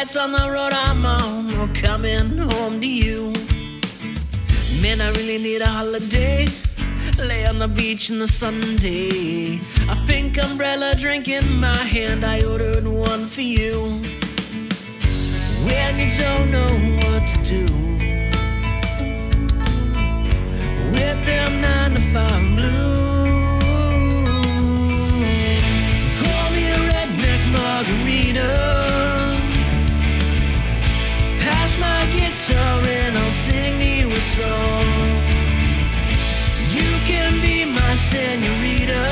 lights on the road I'm on, no coming home to you. Man, I really need a holiday, lay on the beach in the Sunday. A pink umbrella drink in my hand, I ordered one for you. When you don't know what to do, with them 9-to-5 blues, pour me a redneck margarita, pass my guitar and I'll sing you a song. You can be my senorita,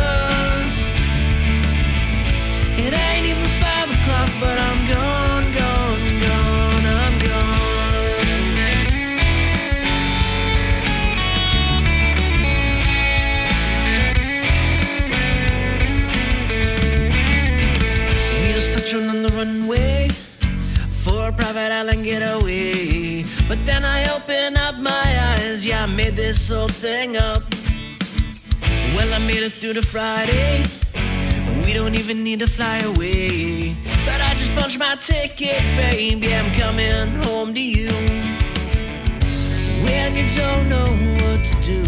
it ain't even 5 o'clock but I'm gone. On the runway for a private island getaway, but then I open up my eyes, yeah, I made this whole thing up. Well, I made it through to Friday, we don't even need to fly away, but I just punched my ticket, baby, I'm coming home to you. When you don't know what to do,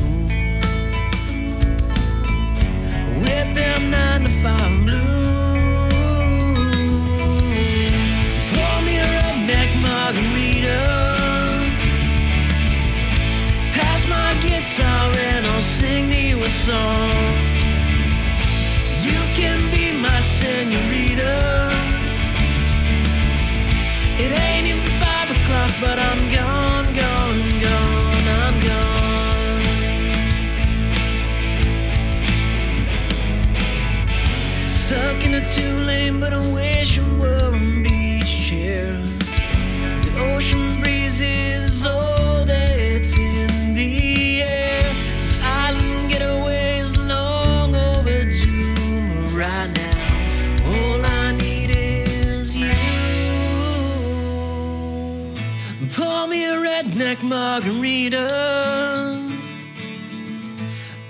with them 9-to-5 blues, and I'll sing you a song. You can be my senorita, it ain't even 5 o'clock but I'm gone, gone, gone, I'm gone. Stuck in a 2-lane but I wish I were a beach chair. The ocean breeze is all that it's in. Pour me a redneck margarita,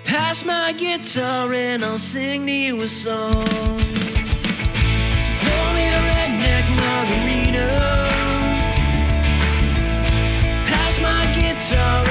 pass my guitar and I'll sing you a song. Pour me a redneck margarita, pass my guitar.